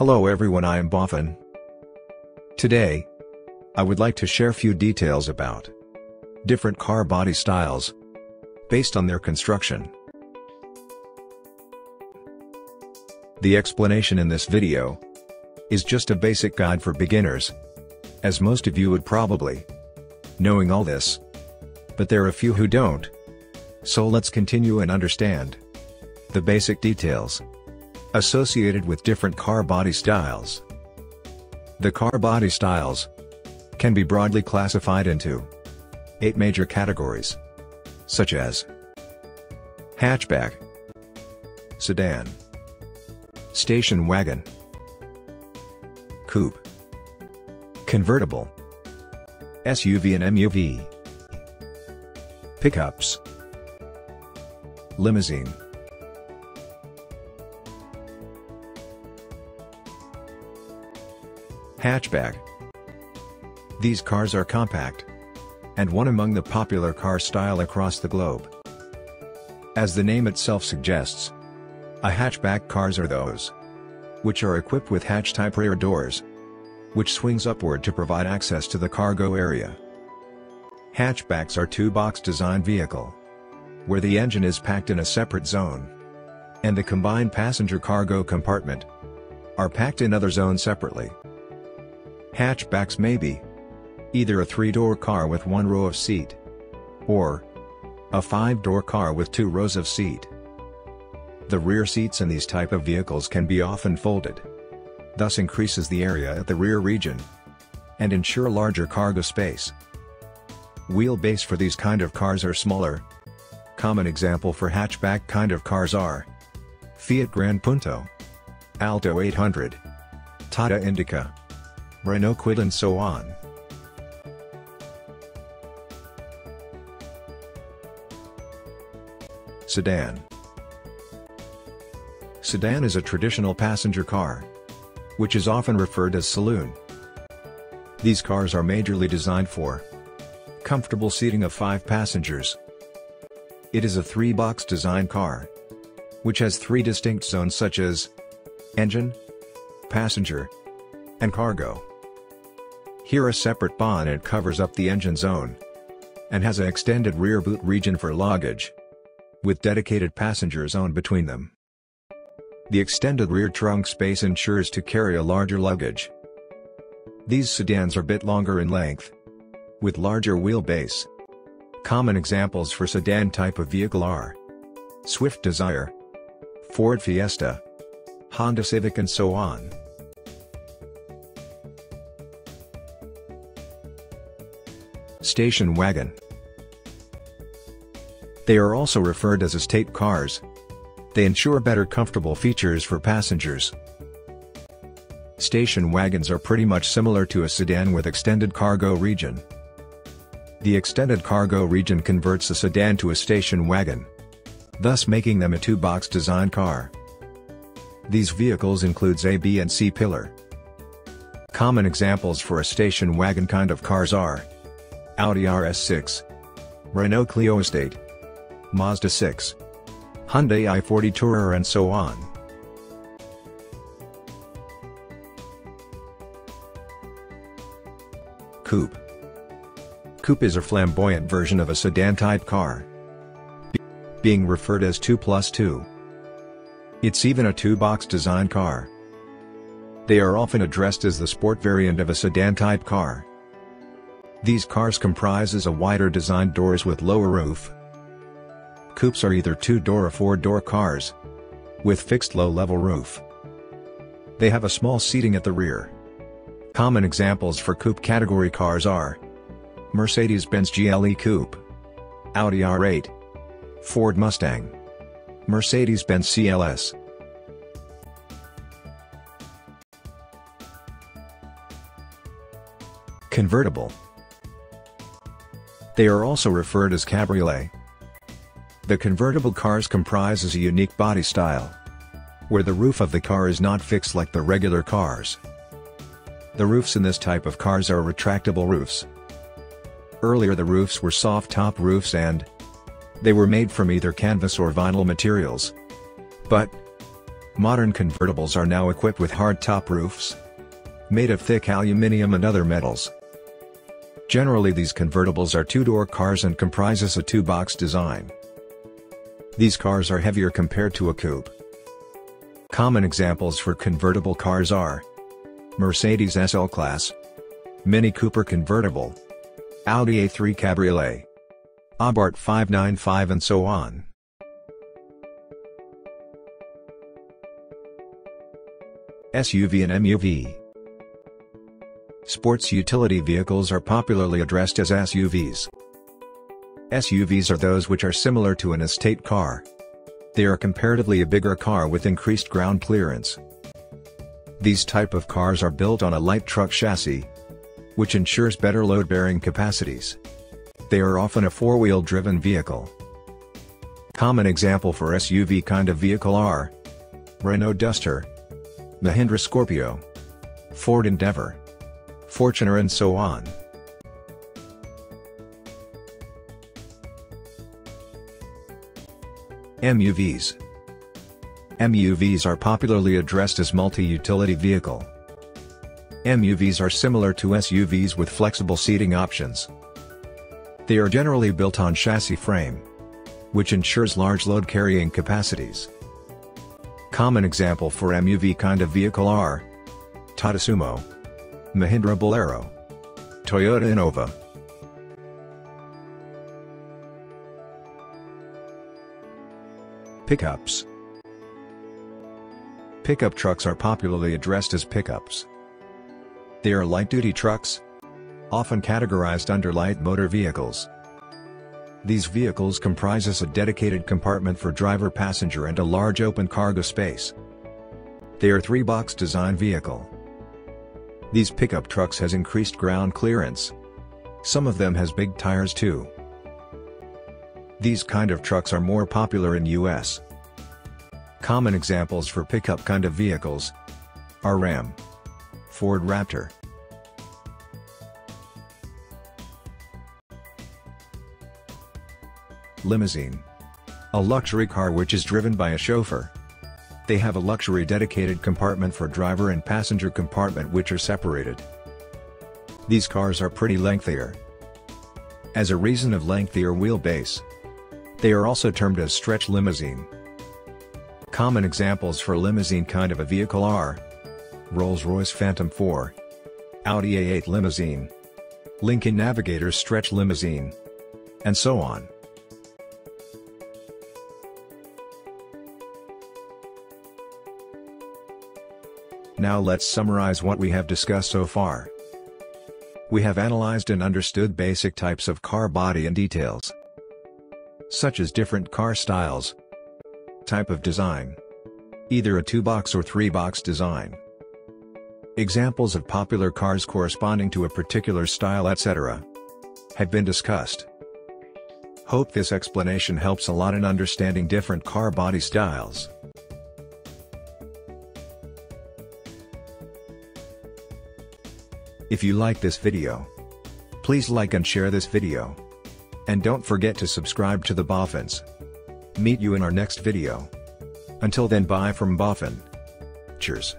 Hello everyone, I am Boffin. Today, I would like to share few details about different car body styles based on their construction. The explanation in this video is just a basic guide for beginners, as most of you would probably knowing all this, but there are a few who don't. So let's continue and understand the basic details associated with different car body styles. The car body styles can be broadly classified into 8 major categories, such as hatchback, sedan, station wagon, coupe, convertible, SUV and MUV, pickups, limousine. Hatchback. These cars are compact and one among the popular car style across the globe. As the name itself suggests, a hatchback cars are those which are equipped with hatch-type rear doors, which swings upward to provide access to the cargo area. Hatchbacks are two-box design vehicle, where the engine is packed in a separate zone, and the combined passenger cargo compartment are packed in other zones separately. Hatchbacks may be either a 3-door car with 1 row of seat, or a 5-door car with 2 rows of seat. The rear seats in these type of vehicles can be often folded, thus increases the area at the rear region and ensure larger cargo space. Wheelbase for these kind of cars are smaller. Common example for hatchback kind of cars are Fiat Grand Punto, Alto 800, Tata Indica, Renault Kwid and so on. Sedan. Sedan is a traditional passenger car, which is often referred as saloon. These cars are majorly designed for comfortable seating of 5 passengers. It is a 3-box design car, which has 3 distinct zones such as engine, passenger, and cargo. Here a separate bonnet covers up the engine zone and has an extended rear boot region for luggage, with dedicated passenger zone between them. The extended rear trunk space ensures to carry a larger luggage. These sedans are a bit longer in length, with larger wheelbase. Common examples for sedan type of vehicle are Swift Desire, Ford Fiesta, Honda Civic and so on. Station wagon. They are also referred as estate cars. They ensure better comfortable features for passengers. Station wagons are pretty much similar to a sedan with extended cargo region. The extended cargo region converts a sedan to a station wagon, thus making them a 2-box design car. These vehicles includes A, B and C pillar. Common examples for a station wagon kind of cars are Audi RS6, Renault Clio Estate, Mazda 6, Hyundai i40 Tourer and so on. Coupe. Coupe is a flamboyant version of a sedan-type car, being referred as 2+2. It's even a 2-box design car. They are often addressed as the sport variant of a sedan-type car. These cars comprises a wider design doors with lower roof. Coupes are either 2-door or 4-door cars with fixed low-level roof. They have a small seating at the rear. Common examples for coupe category cars are Mercedes-Benz GLE Coupe, Audi R8, Ford Mustang, Mercedes-Benz CLS. Convertible. They are also referred as cabriolet. The convertible cars comprises a unique body style, where the roof of the car is not fixed like the regular cars. The roofs in this type of cars are retractable roofs. Earlier the roofs were soft top roofs and they were made from either canvas or vinyl materials. But Modern convertibles are now equipped with hard top roofs, made of thick aluminium and other metals. Generally these convertibles are two-door cars and comprises a two-box design. These cars are heavier compared to a coupe. Common examples for convertible cars are Mercedes SL-Class, Mini Cooper Convertible, Audi A3 Cabriolet, Abarth 595 and so on. SUV and MUV. Sports utility vehicles are popularly addressed as SUVs. SUVs are those which are similar to an estate car. They are comparatively a bigger car with increased ground clearance. These type of cars are built on a light truck chassis, which ensures better load-bearing capacities. They are often a four-wheel driven vehicle. Common example for SUV kind of vehicle are Renault Duster, Mahindra Scorpio, Ford Endeavour, Fortuner and so on. MUVs. MUVs are popularly addressed as multi-utility vehicle. MUVs are similar to SUVs with flexible seating options. They are generally built on chassis frame, which ensures large load carrying capacities. Common example for MUV kind of vehicle are Tata Sumo, Mahindra Bolero, Toyota Innova. Pickups. Pickup trucks are popularly addressed as pickups. They are light-duty trucks, often categorized under light motor vehicles. These vehicles comprises a dedicated compartment for driver passenger and a large open cargo space. They are three-box design vehicle. These pickup trucks has increased ground clearance. Some of them has big tires too. These kind of trucks are more popular in US. Common examples for pickup kind of vehicles are Ram, Ford Raptor. Limousine. A luxury car which is driven by a chauffeur. They have a luxury dedicated compartment for driver and passenger compartment which are separated. These cars are pretty lengthier. As a reason of lengthier wheelbase, they are also termed as stretch limousine. Common examples for limousine kind of a vehicle are Rolls-Royce Phantom 4, Audi A8 Limousine, Lincoln Navigator Stretch Limousine, and so on. Now let's summarize what we have discussed so far. We have analyzed and understood basic types of car body and details, such as different car styles, type of design, either a two-box or three-box design, examples of popular cars corresponding to a particular style, etc., have been discussed. Hope this explanation helps a lot in understanding different car body styles. If you like this video, please like and share this video. And don't forget to subscribe to the Boffins. Meet you in our next video. Until then, bye from Boffin. Cheers.